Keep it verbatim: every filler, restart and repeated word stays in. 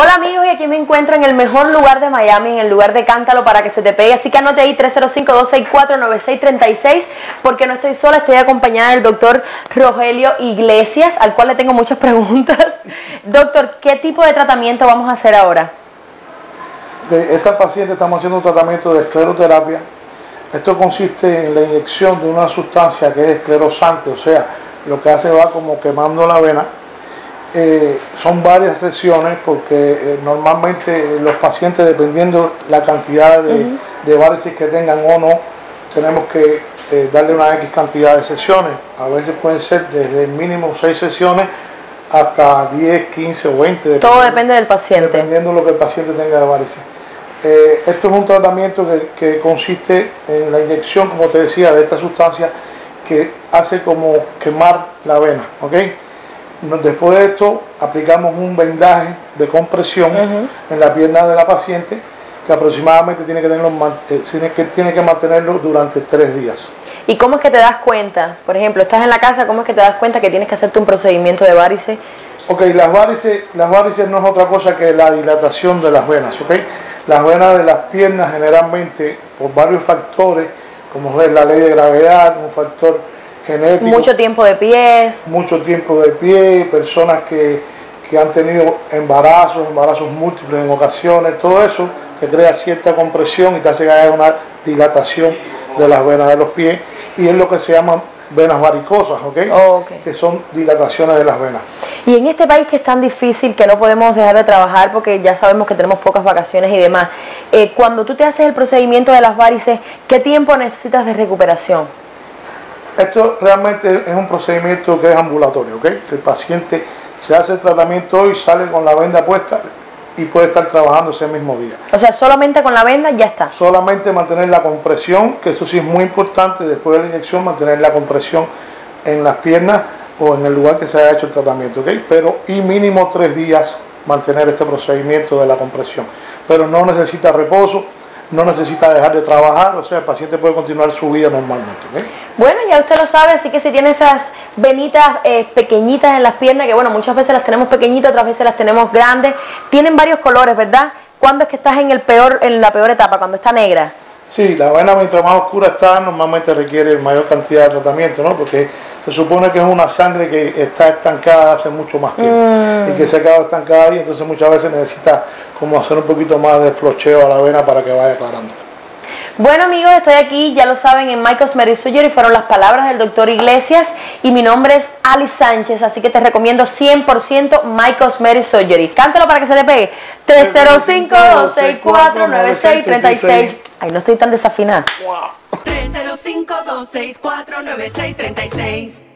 Hola amigos, y aquí me encuentro en el mejor lugar de Miami, en el lugar de Cántalo para que se te pegue. Así que anote ahí tres cero cinco, dos seis cuatro, nueve seis tres seis, porque no estoy sola, estoy acompañada del doctor Rogelio Iglesias, al cual le tengo muchas preguntas. Doctor, ¿qué tipo de tratamiento vamos a hacer ahora? De estas pacientes estamos haciendo un tratamiento de escleroterapia. Esto consiste en la inyección de una sustancia que es esclerosante, o sea, lo que hace va como quemando la vena. Eh, son varias sesiones porque eh, normalmente los pacientes, dependiendo la cantidad de, uh-huh. de varices que tengan o no, tenemos que eh, darle una X cantidad de sesiones. A veces pueden ser desde mínimo seis sesiones hasta diez, quince o veinte. Todo depende del paciente. Dependiendo lo que el paciente tenga de varices. Eh, esto es un tratamiento que, que consiste en la inyección, como te decía, de esta sustancia que hace como quemar la vena, ¿ok? Después de esto aplicamos un vendaje de compresión uh-huh. en la pierna de la paciente, que aproximadamente tiene que, tenerlo, tiene, que, tiene que mantenerlo durante tres días. ¿Y cómo es que te das cuenta? Por ejemplo, estás en la casa, ¿cómo es que te das cuenta que tienes que hacerte un procedimiento de varices? Ok, las varices, las varices no es otra cosa que la dilatación de las venas, ¿ok? Las venas de las piernas generalmente, por varios factores, como es la ley de gravedad, un factor genético, mucho tiempo de pie, mucho tiempo de pie, personas que, que han tenido embarazos, embarazos múltiples en ocasiones, todo eso te crea cierta compresión y te hace que haya una dilatación de las venas de los pies, y es lo que se llaman venas varicosas, ¿okay? Oh, okay. Que son dilataciones de las venas. Y en este país que es tan difícil, que no podemos dejar de trabajar porque ya sabemos que tenemos pocas vacaciones y demás, eh, cuando tú te haces el procedimiento de las varices, ¿qué tiempo necesitas de recuperación? Esto realmente es un procedimiento que es ambulatorio, ¿ok? El paciente se hace el tratamiento hoy, sale con la venda puesta y puede estar trabajando ese mismo día. O sea, solamente con la venda ya está. Solamente mantener la compresión, que eso sí es muy importante, después de la inyección mantener la compresión en las piernas o en el lugar que se haya hecho el tratamiento, ¿ok? Pero y mínimo tres días mantener este procedimiento de la compresión. Pero no necesita reposo, no necesita dejar de trabajar, o sea, el paciente puede continuar su vida normalmente, ¿ok? Bueno, ya usted lo sabe, así que si tiene esas venitas eh, pequeñitas en las piernas, que bueno, muchas veces las tenemos pequeñitas, otras veces las tenemos grandes, tienen varios colores, ¿verdad? ¿Cuándo es que estás en el peor, en la peor etapa? ¿Cuando está negra? Sí, la vena mientras más oscura está, normalmente requiere mayor cantidad de tratamiento, ¿no? Porque se supone que es una sangre que está estancada hace mucho más tiempo mm. y que se ha quedado estancada, y entonces muchas veces necesita como hacer un poquito más de flocheo a la vena para que vaya aclarando. Bueno amigos, estoy aquí, ya lo saben, en My Cosmetic Surgery. Fueron las palabras del doctor Iglesias y mi nombre es Ali Sánchez, así que te recomiendo cien por ciento My Cosmetic Surgery. Cántalo para que se te pegue. tres cero cinco, dos seis cuatro, nueve seis tres seis. Ay, no estoy tan desafinada. Wow. tres cero cinco, dos seis cuatro, nueve seis tres seis.